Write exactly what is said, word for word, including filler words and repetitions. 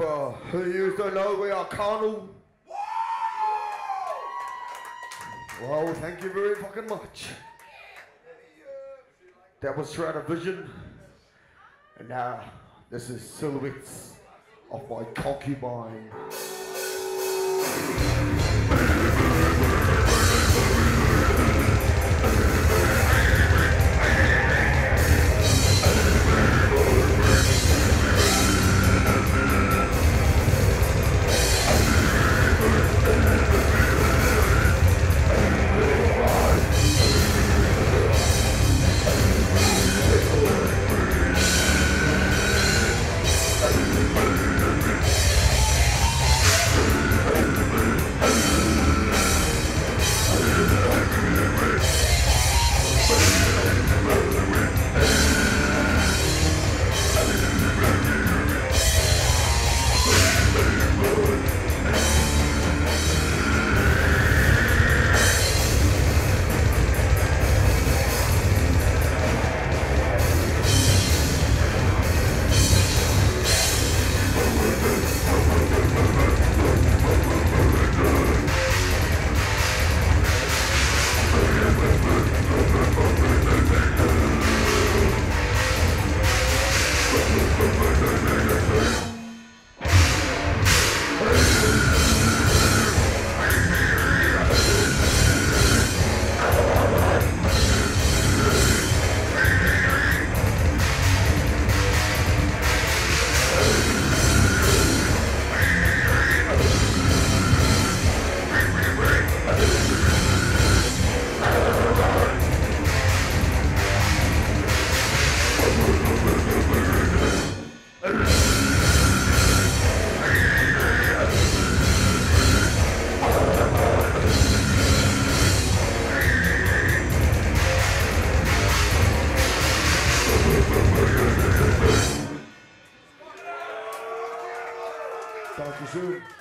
For who you to know we are carnal. Well, thank you very fucking much. That was Stratavision. And now, this is Silhouettes of My Concubine. Thank you.